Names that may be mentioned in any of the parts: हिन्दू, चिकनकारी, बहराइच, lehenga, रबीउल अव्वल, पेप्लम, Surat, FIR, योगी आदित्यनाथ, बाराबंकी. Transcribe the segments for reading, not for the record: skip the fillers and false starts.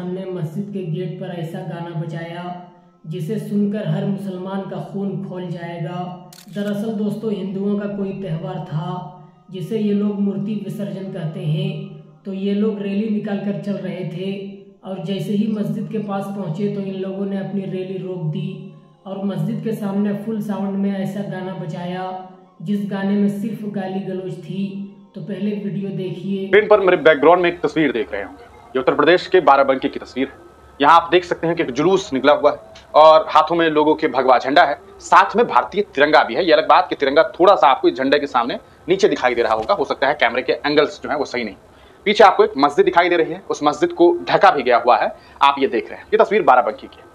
सामने मस्जिद के गेट पर ऐसा गाना बजाया जिसे सुनकर हर मुसलमान का खून खौल जाएगा। दरअसल दोस्तों, हिंदुओं का कोई त्यौहार था जिसे ये लोग मूर्ति विसर्जन कहते हैं। तो ये लोग रैली निकालकर चल रहे थे और जैसे ही मस्जिद के पास पहुंचे तो इन लोगों ने अपनी रैली रोक दी और मस्जिद के सामने फुल साउंड में ऐसा गाना बजाया जिस गाने में सिर्फ गाली गलौज थी। तो पहले वीडियो देखिए। स्क्रीन पर मेरे बैकग्राउंड में एक तस्वीर देख रहे होंगे, ये उत्तर प्रदेश के बाराबंकी की तस्वीर है। यहाँ आप देख सकते हैं कि एक जुलूस निकला हुआ है और हाथों में लोगों के भगवा झंडा है, साथ में भारतीय तिरंगा भी है। ये अलग बात कि तिरंगा थोड़ा सा आपको इस झंडे के सामने नीचे दिखाई दे रहा होगा, हो सकता है कैमरे के एंगल्स जो है वो सही नहीं। पीछे आपको एक मस्जिद दिखाई दे रही है, उस मस्जिद को ढका भी गया हुआ है। आप ये देख रहे हैं, ये तस्वीर बाराबंकी की है।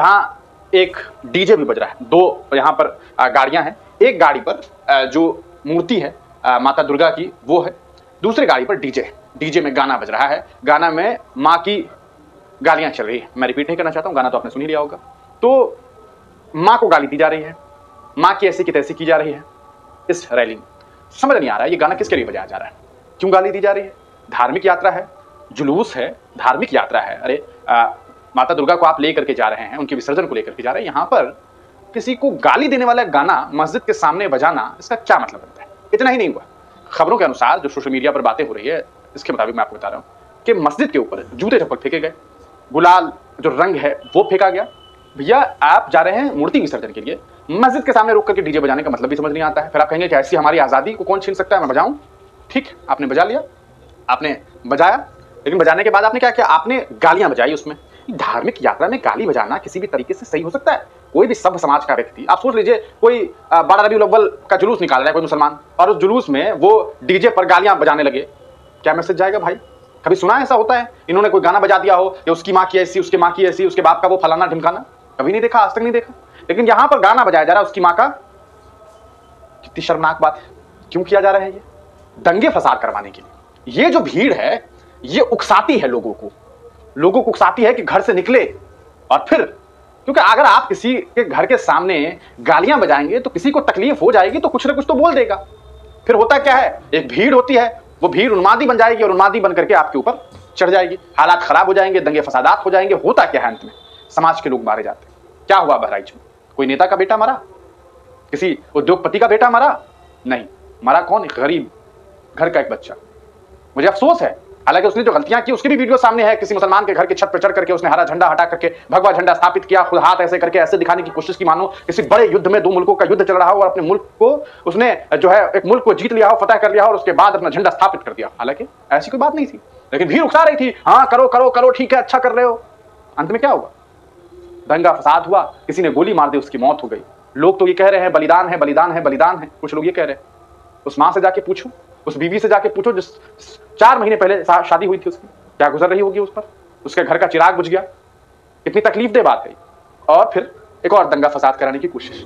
यहाँ एक डीजे भी बज रहा है, दो यहाँ पर गाड़ियाँ हैं। एक गाड़ी पर जो मूर्ति है माता दुर्गा की वो है, दूसरी गाड़ी पर डीजे है। डीजे में गाना बज रहा है, गाना में माँ की गालियाँ चल रही है। मैं रिपीट नहीं करना चाहता हूँ, गाना तो आपने सुन ही लिया होगा। तो माँ को गाली दी जा रही है, माँ की ऐसी की तैसी की जा रही है इस रैली में। समझ नहीं आ रहा है ये गाना किसके लिए बजाया जा रहा है, क्यों गाली दी जा रही है। धार्मिक यात्रा है, जुलूस है, धार्मिक यात्रा है। अरे माता दुर्गा को आप ले करके जा रहे हैं, उनके विसर्जन को लेकर के जा रहे हैं। यहाँ पर किसी को गाली देने वाला गाना मस्जिद के सामने बजाना, इसका क्या मतलब बनता है। इतना ही नहीं हुआ, खबरों के अनुसार जो सोशल मीडिया पर बातें हो रही है इसके मुताबिक मैं आपको बता रहा हूँ कि मस्जिद के ऊपर जूते चप्पल फेंके गए, गुलाल जो रंग है वो फेंका गया। भैया आप जा रहे हैं मूर्ति विसर्जन के लिए, मस्जिद के सामने रोक करके डीजे बजाने का मतलब भी समझ नहीं आता है। फिर आप कहेंगे कि ऐसी हमारी आज़ादी को कौन छीन सकता है, मैं बजाऊं। ठीक, आपने बजा लिया, आपने बजाया, लेकिन बजाने के बाद आपने क्या किया, आपने गालियां बजाई। उसमें धार्मिक यात्रा में गाली बजाना किसी भी तरीके से सही हो सकता है। कोई भी सभ्य समाज का व्यक्ति, आप सोच लीजिए कोई 12 रबीउल अव्वल का जुलूस निकाल रहा है कोई मुसलमान, और उस जुलूस में वो डीजे पर गालियां बजाने लगे, क्या मैसेज जाएगा भाई। कभी सुना ऐसा होता है, इन्होंने कोई गाना बजा दिया हो कि उसकी माँ की ऐसी, उसके माँ की ऐसी, उसके बाप का वो फलाना ढिमकाना, कभी नहीं देखा, आज तक नहीं देखा। लेकिन यहाँ पर गाना बजाया जा रहा है उसकी माँ का, कितनी शर्मनाक बात है। क्यों किया जा रहा है ये, दंगे फसाद करवाने के लिए। ये जो भीड़ है ये उकसाती है लोगों को, लोगों को उकसाती है कि घर से निकले। और फिर क्योंकि अगर आप किसी के घर के सामने गालियां बजाएंगे तो किसी को तकलीफ हो जाएगी, तो कुछ ना कुछ तो बोल देगा। फिर होता क्या है, एक भीड़ होती है, वो भीड़ उन्मादी बन जाएगी और उन्मादी बन करके आपके ऊपर चढ़ जाएगी, हालात खराब हो जाएंगे, दंगे फसादात हो जाएंगे। होता क्या है, अंत में समाज के लोग मारे जाते हैं। क्या हुआ बहराइच में, कोई नेता का बेटा मरा, किसी उद्योगपति का बेटा मरा नहीं, मरा कौन, गरीब घर का एक बच्चा। मुझे अफसोस है, हालांकि उसने जो गलतियां की उसकी भी वीडियो सामने है। किसी मुसलमान के घर की छत पर चढ़ करके उसने हरा झंडा हटा करके भगवा झंडा स्थापित किया, खुद हाथ ऐसे करके ऐसे दिखाने की कोशिश की मानो किसी बड़े युद्ध में, 2 मुल्कों का युद्ध चल रहा हो और अपने मुल्क को उसने जो है एक मुल्क को जीत लिया हो, फतह कर लिया हो, और उसके बाद अपना झंडा स्थापित कर दिया। हालांकि ऐसी कोई बात नहीं थी, लेकिन भीड़ उकसा रही थी, हाँ करो करो करो, ठीक है अच्छा कर रहे हो। अंत में क्या हुआ, दंगा फसाद हुआ, किसी ने गोली मार दी, उसकी मौत हो गई। लोग तो ये कह रहे हैं बलिदान है, बलिदान है, बलिदान है। कुछ लोग ये कह रहे हैं, उस माँ से जाके पूछो, उस बीवी से जाके पूछो जिस 4 महीने पहले शादी हुई थी उसकी, क्या गुजर रही होगी उस पर, उसके घर का चिराग बुझ गया। कितनी तकलीफ दे बात है। और फिर एक और दंगा फसाद कराने की कोशिश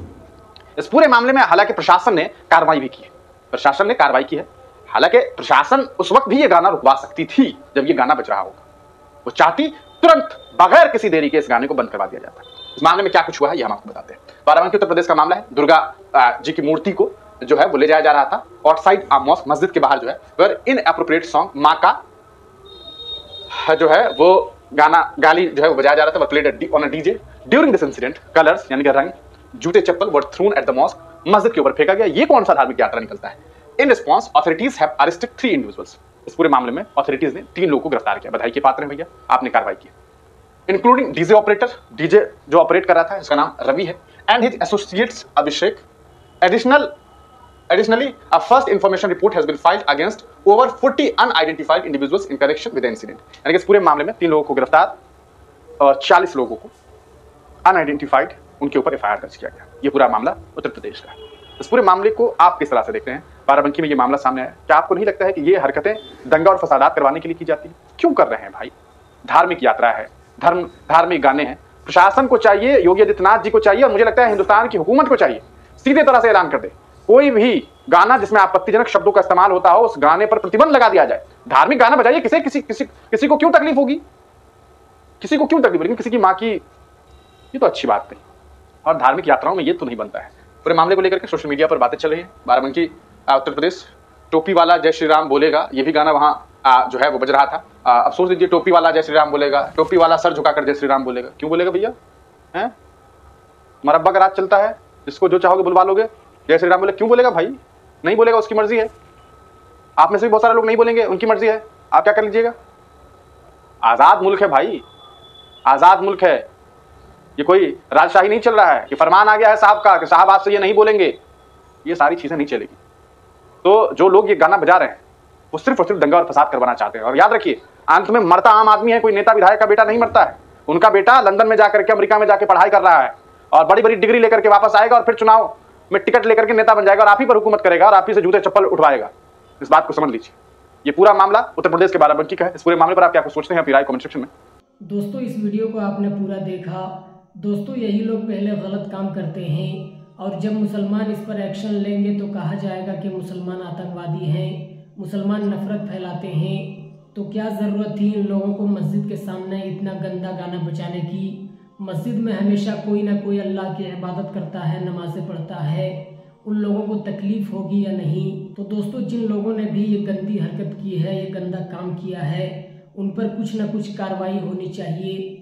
इस पूरे मामले में। हालांकि प्रशासन ने कार्रवाई भी की है, प्रशासन ने कार्रवाई की है। हालांकि प्रशासन उस वक्त भी ये गाना रुकवा सकती थी जब ये गाना बज रहा होगा, वो चाहती तुरंत बगैर किसी देरी के इस गाने को बंद करवा दिया जाता। इस मामले में क्या कुछ हुआ है ये हम आपको बताते हैं। बाराबंकी उत्तर प्रदेश का मामला है, दुर्गा जी की मूर्ति को जो है वो ले जाया जा रहा था, आउटसाइड मॉस्क मस्जिद के बाहर जो है वेर इन एप्रोप्रिएट सॉन्ग माँ का जो है वो गाना गाली जो है वो बजाया जा रहा था, played on a DJ. During this incident colours यानी कि रंग, जूते, चप्पल were thrown at the mosque, मस्जिद के ऊपर फेंका गया। ये कौन सा धार्मिक यात्रा निकलता है। In response authorities have arrested 3 individuals. इस पूरे मामले में ऑथॉरिटीज ने 3 लोगों को गिरफ्तार किया। बधाई के पात्र हैं भैया, आपने कार्रवाई की। इंक्लूडिंग डीजे ऑपरेटर, डीजे जो ऑपरेट कर रहा था इसका नाम रवि है, and his associates Abhishek. Additionally, a first information report has been filed against over 40 unidentified individuals in connection with the incident. यानी कि इस पूरे मामले में 3 लोगों को गिरफ्तार और 40 लोगों को अनआइडेंटिफाइड उनके ऊपर FIR दर्ज किया गया। ये पूरा मामला उत्तर प्रदेश का है। इस पूरे मामले को आप किस तरह से देख रहे हैं। बाराबंकी में ये मामला सामने आया, क्या आपको नहीं लगता है कि ये हरकतें दंगा और फसादात करवाने के लिए की जाती है। क्यों कर रहे हैं भाई, धार्मिक यात्रा है, धार्मिक गाने हैं। प्रशासन को चाहिए, योगी आदित्यनाथ जी को चाहिए, और मुझे लगता है हिंदुस्तान की हुकूमत को चाहिए, सीधे तरह से ऐलान कर दे, कोई भी गाना जिसमें आपत्तिजनक शब्दों का इस्तेमाल होता हो उस गाने पर प्रतिबंध लगा दिया जाए। धार्मिक गाना बजाइए, किसी को क्यों तकलीफ होगी, किसी को क्यों तकलीफ, लेकिन किसी की माँ की, ये तो अच्छी बात नहीं। और धार्मिक यात्राओं में ये तो नहीं बनता है। पूरे मामले को लेकर के सोशल मीडिया पर बातें चल रही है। बाराबंकी उत्तर प्रदेश, टोपी वाला जय श्री राम बोलेगा, ये भी गाना वहाँ जो है वो बज रहा था। अब सोच लीजिए, टोपी वाला जय श्री राम बोलेगा, टोपी वाला सर झुकाकर जय श्री राम बोलेगा। क्यों बोलेगा भैया? हैं, मरब्बा का राज चलता है, जिसको जो चाहोगे बुलवा लोगे, जय श्री राम बोले। क्यों बोलेगा भाई? नहीं बोलेगा, उसकी मर्जी है। आप में से भी बहुत सारे लोग नहीं बोलेंगे, उनकी मर्जी है, आप क्या कर लीजिएगा। आज़ाद मुल्क है भाई, आज़ाद मुल्क है, ये कोई राजशाही नहीं चल रहा है कि फरमान आ गया है साहब का कि साहब आपसे ये नहीं बोलेंगे, ये सारी चीज़ें नहीं चलेगी। तो जो लोग ये गाना बजा रहे हैं वो सिर्फ और सिर्फ दंगा और फसाद करवाना चाहते हैं। और याद रखिए, अंत में मरता आम आदमी है, कोई नेता विधायक का बेटा नहीं मरता है। उनका बेटा लंदन में जाकर के, अमेरिका में जाकर पढ़ाई कर रहा है और बड़ी बड़ी डिग्री लेकर के वापस आएगा और फिर चुनाव में टिकट लेकर के नेता बन जाएगा और आप ही पर हुकूमत करेगा और आप ही से जूते चप्पल उठवाएगा। इस बात को समझ लीजिए। ये पूरा मामला उत्तर प्रदेश के बाराबंकी का है। इस पूरे मामले पर आप क्या कुछ सोचते हैं, अपनी राय कमेंट सेक्शन में। दोस्तों, इस वीडियो को आपने पूरा देखा। दोस्तों, यही लोग पहले गलत काम करते हैं और जब मुसलमान इस पर एक्शन लेंगे तो कहा जाएगा कि मुसलमान आतंकवादी हैं, मुसलमान नफरत फैलाते हैं। तो क्या ज़रूरत थी इन लोगों को मस्जिद के सामने इतना गंदा गाना बजाने की? मस्जिद में हमेशा कोई ना कोई अल्लाह की इबादत करता है, नमाज़ें पढ़ता है, उन लोगों को तकलीफ़ होगी या नहीं? तो दोस्तों, जिन लोगों ने भी ये गंदी हरकत की है, ये गंदा काम किया है, उन पर कुछ ना कुछ कार्रवाई होनी चाहिए।